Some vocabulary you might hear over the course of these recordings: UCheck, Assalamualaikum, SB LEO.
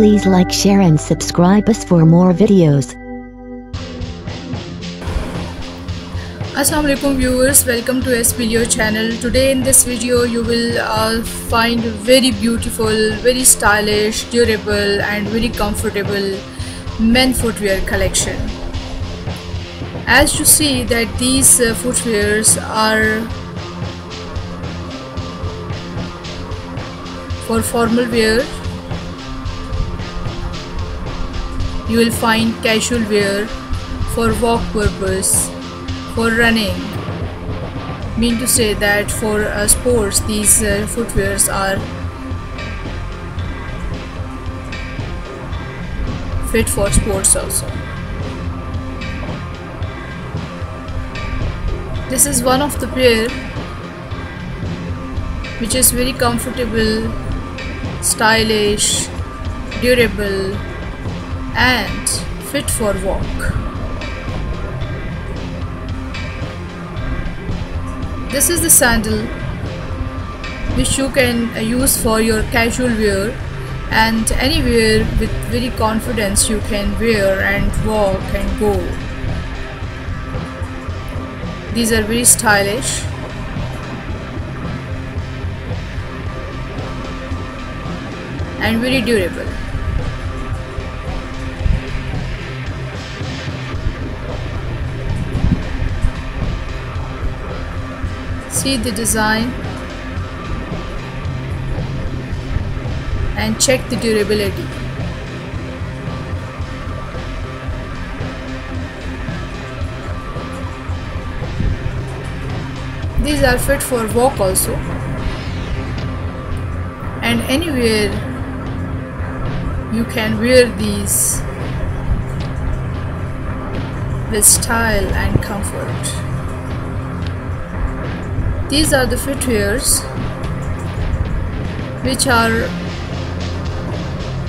Please like, share and subscribe us for more videos. Assalamualaikum viewers, welcome to SB LEO channel. Today in this video you will find very beautiful, very stylish, durable and very comfortable men footwear collection. As you see that these footwears are for formal wear. You will find casual wear for walk purpose, for running. Mean to say that for sports these footwears are fit for sports also. This is one of the pair which is very comfortable, stylish, durable and fit for walk. This is the sandal which you can use for your casual wear, and anywhere with very confidence you can wear and walk and go. These are very stylish. And very durable. See the design and check the durability. These are fit for walk also, and anywhere you can wear these with style and comfort. These are the footwears which are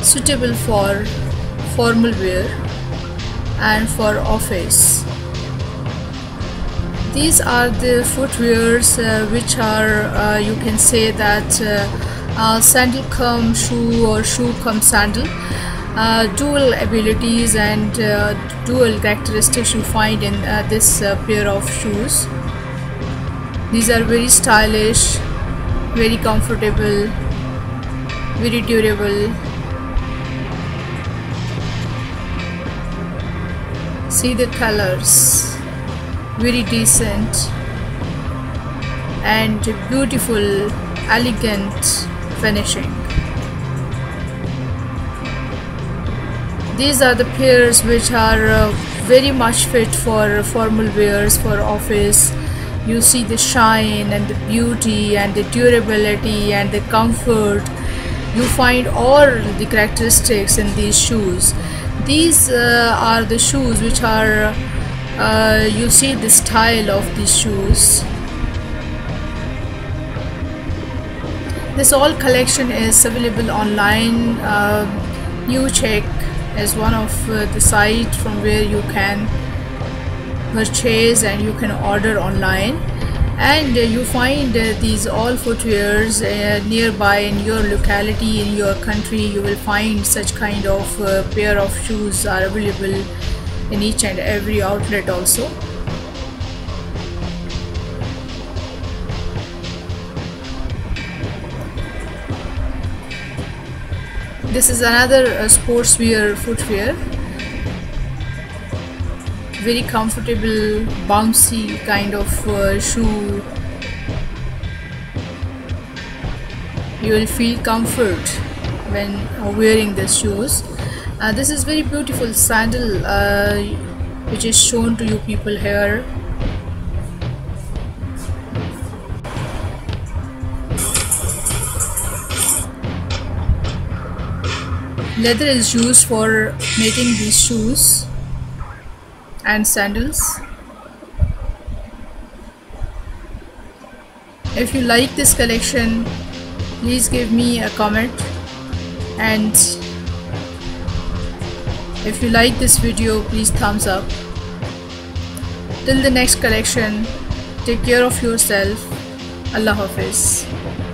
suitable for formal wear and for office. These are the footwears which are you can say that sandal cum shoe or shoe cum sandal, dual abilities and dual characteristics you find in this pair of shoes. These are very stylish, very comfortable, very durable. See the colors, very decent and beautiful, elegant finishing. These are the pairs which are very much fit for formal wears, for office. You see the shine and the beauty and the durability and the comfort. You find all the characteristics in these shoes. These are the shoes which are you see the style of these shoes. This all collection is available online. UCheck is one of the sites from where you can purchase and you can order online, and you find these all footwears nearby in your locality, in your country. You will find such kind of pair of shoes are available in each and every outlet also. This is another sportswear footwear, very comfortable, bouncy kind of shoe. You will feel comfort when wearing these shoes. This is very beautiful sandal which is shown to you people here. Leather is used for making these shoes and sandals. If you like this collection, please give me a comment, and if you like this video, please thumbs up. Till the next collection, take care of yourself. Allah Hafiz.